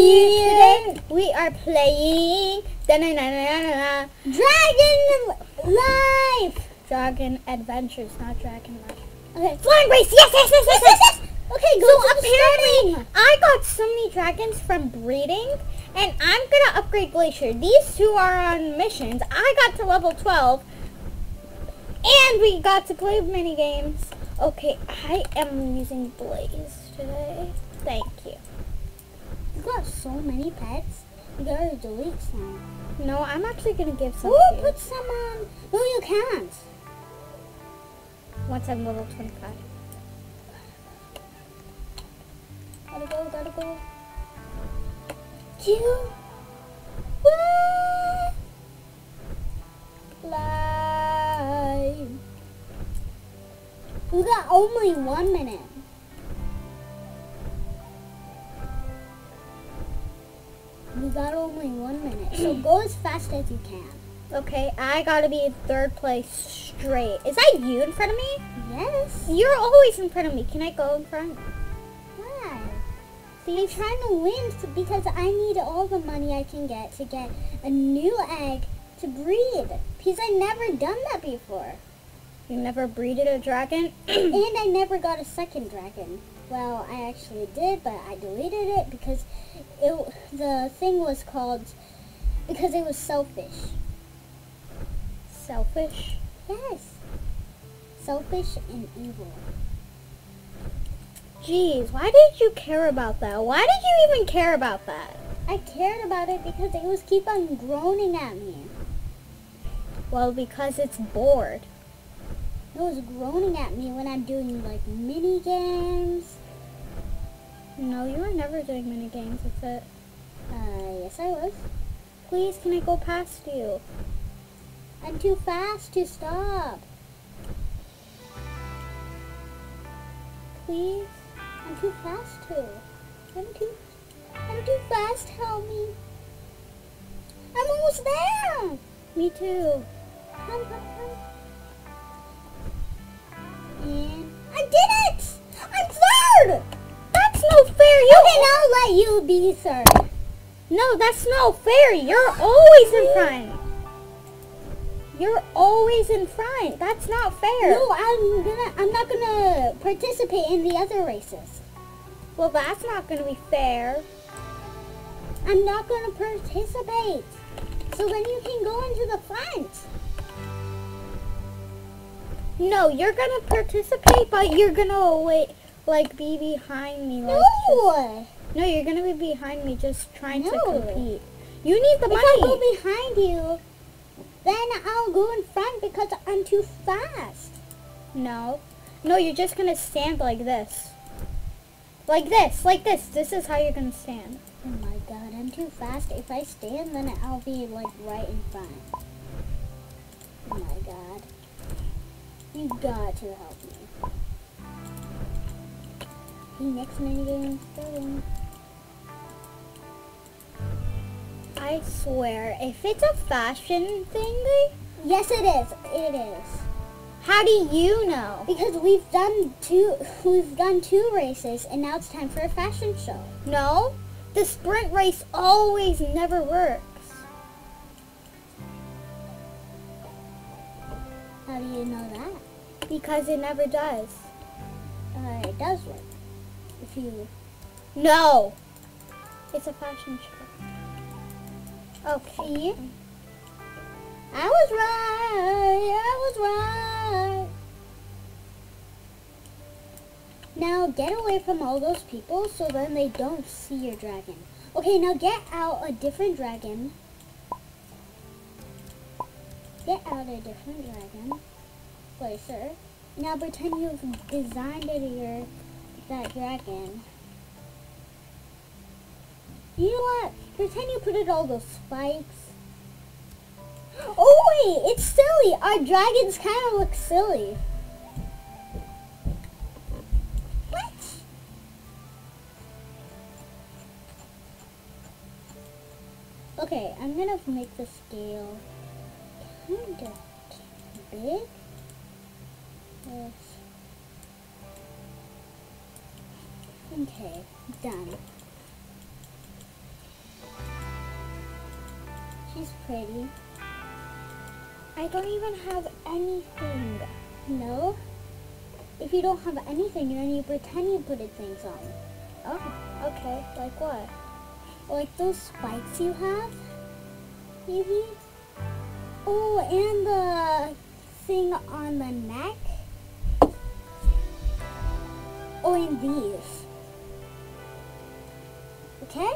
Today we are playing Dragon Adventures, not Dragon Life. Okay, Flying Race, yes! Okay, so apparently I got so many dragons from breeding, and I'm gonna upgrade Glacier. These two are on missions. I got to level 12, and we got to play mini games. Okay, I am using Blaze today. Thank you. You got so many pets. You gotta delete some. No, I'm actually gonna give some. Oh, put some on. No, you can't. Once I'm level 25. Gotta go. You. What? Live. We got only 1 minute. We got only 1 minute, so go as fast as you can. Okay, I gotta be in third place straight. Is that you in front of me? Yes. You're always in front of me. Can I go in front? Why? I'm trying to win because I need all the money I can get to get a new egg to breed. Because I've never done that before. You never breeded a dragon? And I never got a second dragon. Well, I actually did, but I deleted it because it was selfish. Selfish? Yes. Selfish and evil. Jeez, why did you care about that? Why did you even care about that? I cared about it because it was keep on groaning at me. Well, because it's bored. It was groaning at me when I'm doing like mini games. No, you were never doing mini games, is it? Yes I was. Please, can I go past you? I'm too fast to stop. Please, I'm too fast to. I'm too fast, help me. I'm almost there. Me too. Come. And I did it! I'm third! That's no fair! You cannot let you be third. No, that's no fair. You're always in front. You're always in front. That's not fair. No, I'm not gonna participate in the other races. Well, that's not gonna be fair. I'm not gonna participate. So then you can go into the front. No, you're gonna participate, but you're gonna be behind me. Like, no! Just, no, you're gonna be behind me just trying to compete. You need the money. If I go behind you, then I'll go in front because I'm too fast. No, you're just gonna stand like this. Like this. This is how you're gonna stand. Oh my god, I'm too fast. If I stand, then I'll be like right in front. Oh my god. You got to help me. The next minigame is starting. I swear, if it's a fashion thingy... Yes, it is. It is. How do you know? Because we've done two races, and now it's time for a fashion show. No, the sprint race always never works. How do you know that? Because it never does. It does work. If you... No! It's a fashion show. Okay. I was right! Now get away from all those people so then they don't see your dragon. Okay, now get out a different dragon. Get out a different dragon, Glacier. Now pretend you've designed that dragon. You know what? Pretend you put in all those spikes. Oh wait, it's silly. Our dragons kind of look silly. What? Okay, I'm gonna make the scale kinda big. Yes. Okay, done. pretty. I don't even have anything, you know? If you don't have anything, then you pretend you put things on. Oh, okay, like what? Like those spikes you have, maybe? Oh, and the thing on the neck. Oh, and these. Okay?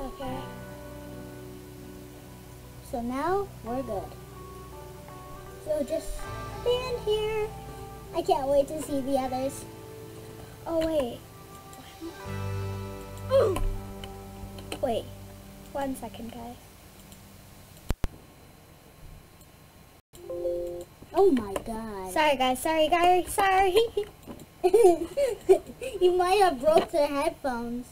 Okay. So now we're good. So just stand here. I can't wait to see the others. Oh, wait. Wait. One second, guys. Oh my god. Sorry guys. You might have broke the headphones.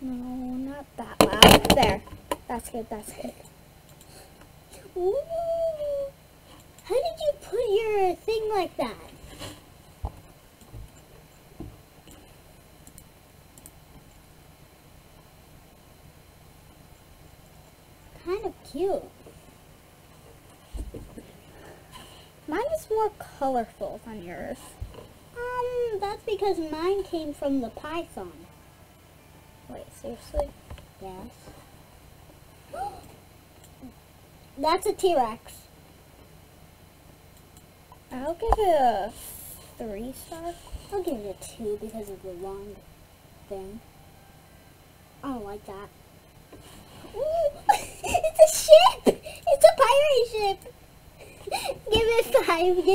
No, not that loud. There. That's good. Ooh. How did you put your thing like that? Kind of cute. Mine is more colorful than yours. That's because mine came from the python. Wait, seriously? Yes. That's a T-Rex. I'll give it a 3-star. I'll give it a 2 because of the long thing. I don't like that. Ooh, it's a ship! It's a pirate ship! Give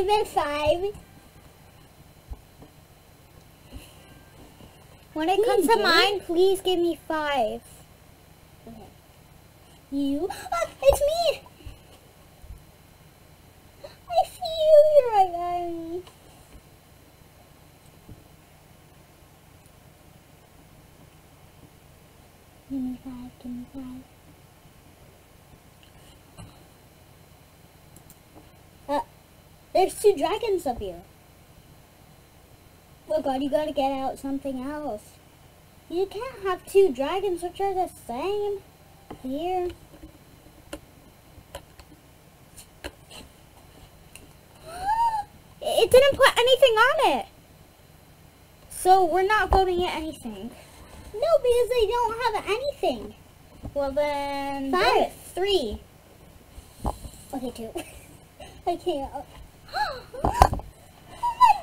it 5. When it comes to mine, please give me 5. Okay. You? Ah, it's me! I see you, you're right behind me. Give me 5. There's 2 dragons up here. Oh god, you gotta get out something else. You can't have 2 dragons which are the same. Here. It didn't put anything on it. So we're not voting at anything. No, because they don't have anything. Well then... 5, 3. Okay, 2. I can't. Oh my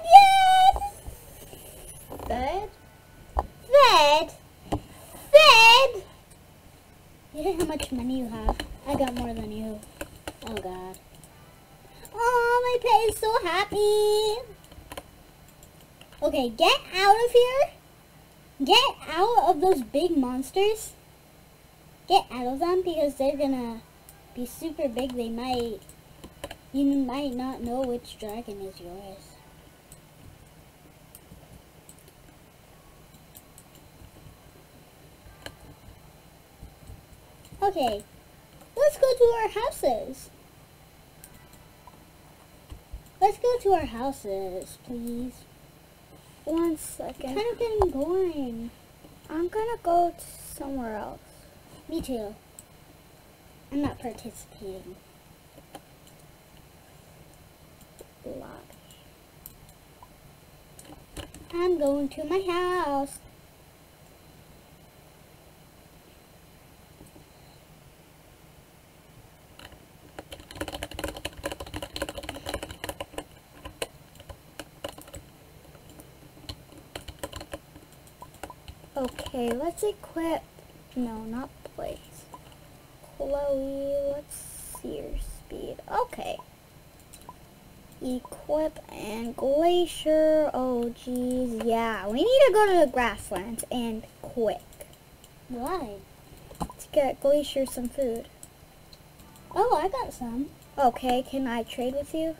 god! Third! You know how much money you have? I got more than you. Oh god. Oh, my pet is so happy! Okay, get out of here! Get out of those big monsters! Get out of them because they're gonna be super big. They might... You might not know which dragon is yours. Okay, let's go to our houses. Let's go to our houses, please. One second. It's kind of getting boring. I'm gonna go somewhere else. Me too. I'm not participating. I'm going to my house. Okay, let's equip. No, not Blaze. Chloe, let's see your speed. Okay. Equip and Glacier. Oh geez, yeah. We need to go to the grasslands and quick. Why? To get Glacier some food. Oh, I got some. Okay, can I trade with you?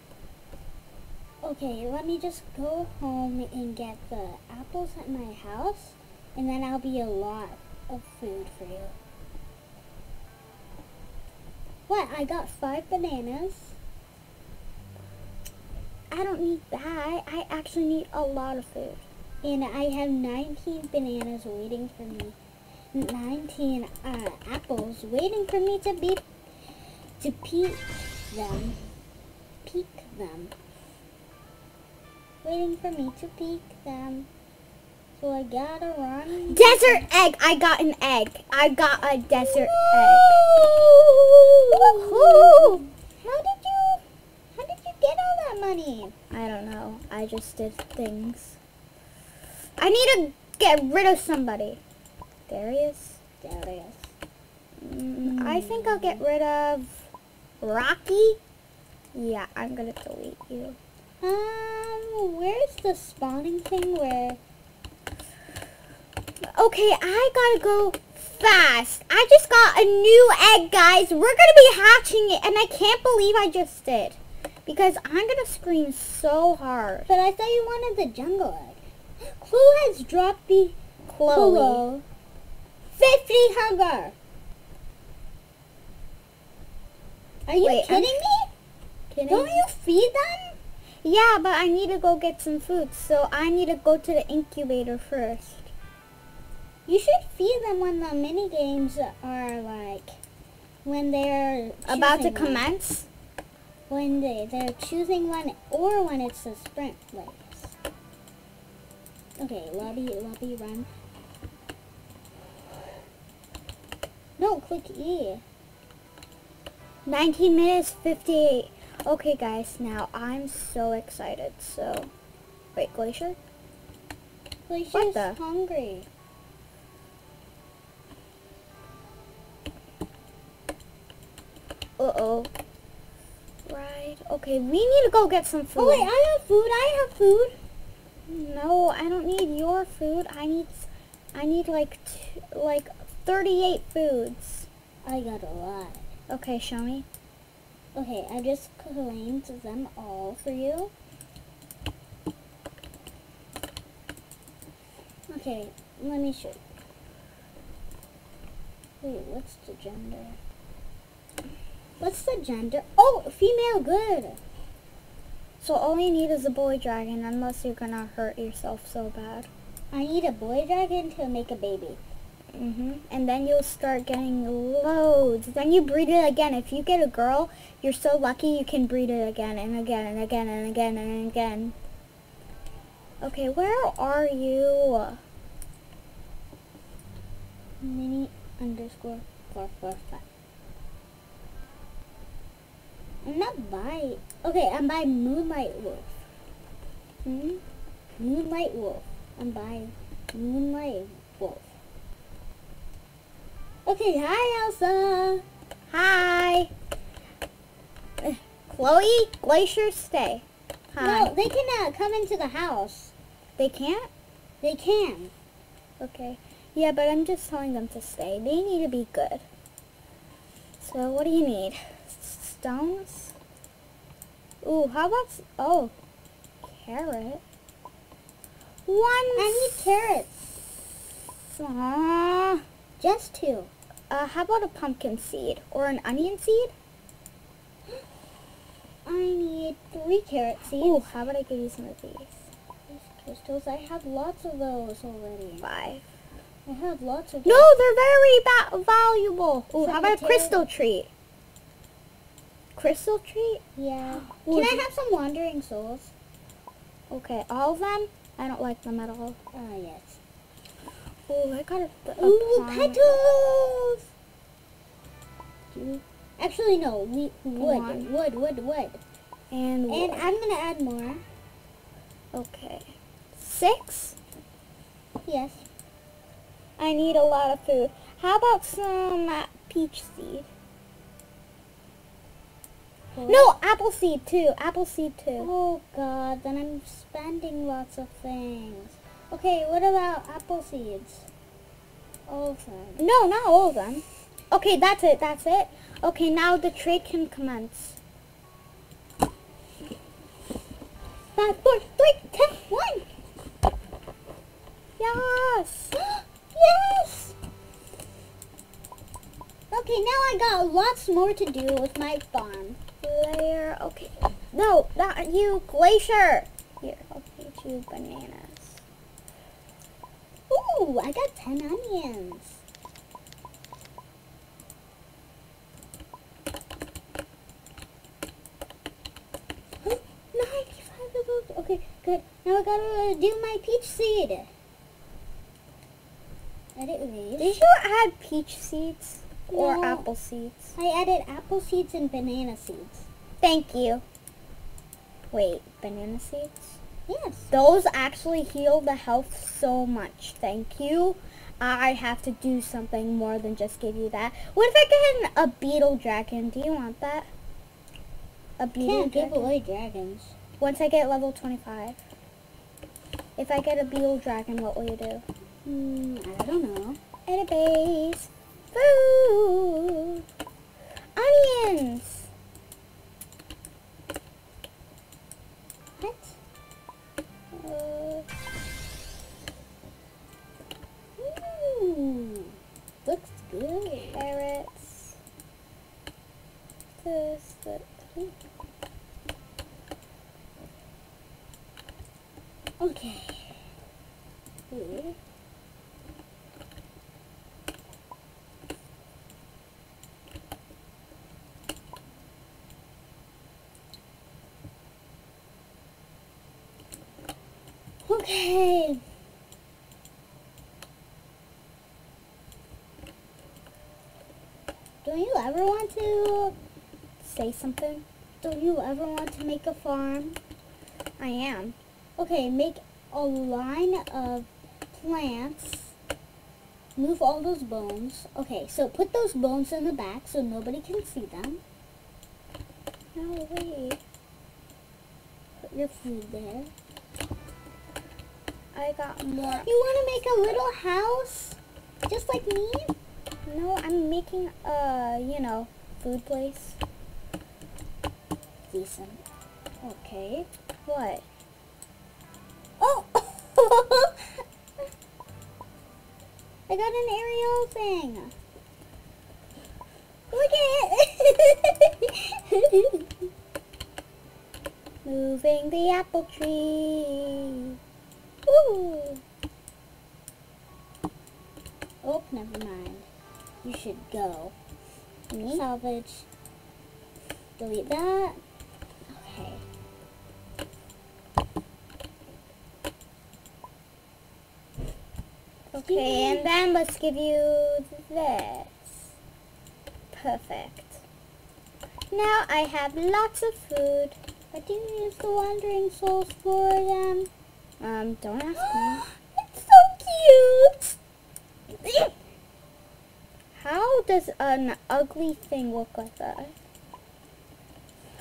Okay, let me just go home and get the apples at my house, and then I'll be a lot of food for you. What? I got 5 bananas. I don't need that. I actually need a lot of food. And I have 19 bananas waiting for me. 19 apples waiting for me to be to peek them. Waiting for me to peek them. So I gotta run. Desert egg! I got an egg. I got a desert egg. Woohoo! How did you get all that money? I don't know. I just did things. I need to get rid of somebody. Darius. I think I'll get rid of Rocky. Yeah, I'm gonna delete you. Where's the spawning thing where... Okay, I gotta go fast. I just got a new egg, guys. We're gonna be hatching it, and I can't believe I just did. Because I'm gonna scream so hard. But I thought you wanted the jungle egg. Chloe has dropped the... Chloe. 50 hunger. Are you kidding me? Don't you feed them? Yeah, but I need to go get some food, so I need to go to the incubator first. You should feed them when the mini games are like when they're about to commence. When they're choosing one, or when it's a sprint race. Okay, lobby, run. No, click E. 19 minutes, 58. Okay, guys, now I'm so excited. So, wait, Glacier? Glacier's hungry. Uh-oh. Right. Okay, we need to go get some food. Oh, wait, I have food. No, I don't need your food. I need like 38 foods. I got a lot. Okay, show me. Okay, I just claimed them all for you. Okay, let me show you. Wait, what's the gender? Oh, female good. So all you need is a boy dragon, unless you're gonna hurt yourself so bad. I need a boy dragon to make a baby. And then you'll start getting loads. Then you breed it again. If you get a girl, you're so lucky you can breed it again and again and again and again and again. Okay, where are you? Mini_445. I'm not by... Okay, I'm by Moonlight Wolf. I'm by Moonlight Wolf. Okay, hi Elsa. Hi. Chloe, Glacier, stay. Hi. No, they cannot come into the house. They can't? They can. Okay. Yeah, but I'm just telling them to stay. They need to be good. So what do you need? Stones? Ooh, how about... Oh. Carrot. I need carrots. Aww. Just two. How about a pumpkin seed or an onion seed? I need 3 carrot seeds. Ooh, how about I give you some of these? These crystals, I have lots of those already. 5. I have lots of those. No, they're very valuable. Ooh, how about a crystal treat? Crystal treat? Yeah. Ooh, can I have some wandering souls? Okay, all of them? I don't like them at all. Yes. Oh, I got a petals! Actually, no. Wood. And I'm gonna add more. Okay. 6? Yes. I need a lot of food. How about some peach seed? What? No, apple seed too. Oh God, then I'm spending lots of things. Okay, what about apple seeds? All of them. No, not all of them. Okay, that's it. Okay, now the trade can commence. 5, 4, 3, 2, 1. Yes! Yes! Okay, now I got lots more to do with my farm. Layer, okay. No, not you, Glacier! Here, I'll get you bananas. Ooh, I got 10 onions. Now I gotta do my peach seed. Edit these. Did you add peach seeds or apple seeds? I added apple seeds and banana seeds. Thank you. Wait, banana seeds? Yes. Those actually heal the health so much. Thank you. I have to do something more than just give you that. What if I get a beetle dragon? Do you want that? A beetle dragon? Can't give away dragons. Once I get level 25. If I get a beetle dragon, what will you do? I don't know. Database. Food. Onions. What? Looks good. Carrots. This. Okay. Here. Okay. Don't you ever want to say something? Don't you ever want to make a farm? I am. Okay, make a line of plants. Move all those bones. Okay, so put those bones in the back so nobody can see them. No way. Put your food there. I got more. You want to make a little house? Just like me? No, I'm making a, you know, food place. Decent. Okay. What? Oh! I got an aerial thing. Look at it! Moving the apple tree. Ooh. Oh, never mind. You should go. Me? Salvage. Delete that. Okay. Okay, and then let's give you this. Perfect. Now I have lots of food. What do you use the wandering souls for then? Don't ask me. It's so cute! How does an ugly thing look like that?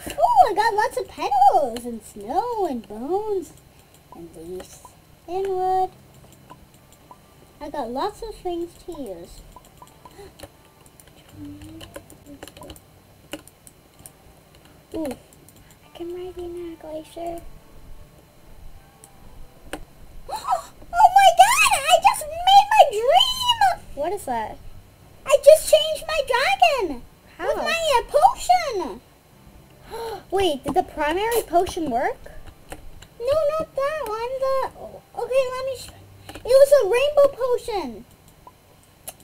Oh, I got lots of petals and snow and bones and leaves and wood. I got lots of things to use. Ooh, I can ride in a glacier. What is that? I just changed my dragon! How? With my potion! Wait, did the primary potion work? No, not that one. Okay, let me It was a rainbow potion!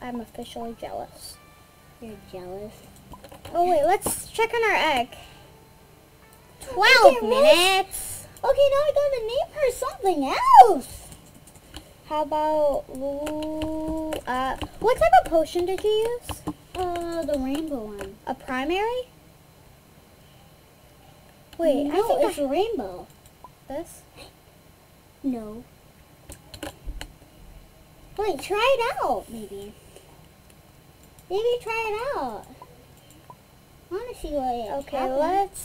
I'm officially jealous. You're jealous? Oh wait, let's check on our egg. 12 minutes! Okay, now I gotta name her something else! How about what type of potion did you use? The rainbow one. A primary? Wait, no, I think it's rainbow. This? No. Wait, try it out, maybe. Maybe try it out. I want to see what it is. Okay, let's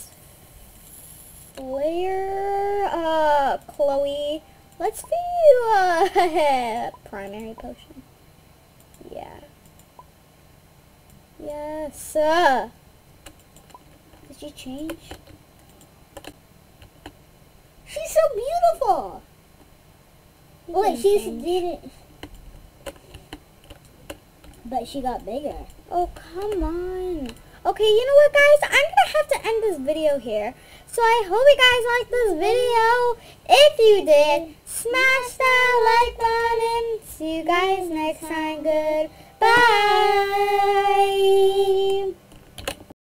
layer Chloe. Let's do a primary potion. Yeah. Yes. Did you change? She's so beautiful. Oh, wait, she didn't. But she got bigger. Oh, come on. Okay, you know what, guys? I'm going to have to end this video here. So I hope you guys liked this video. If you did, smash that like button. See you guys next time. Goodbye.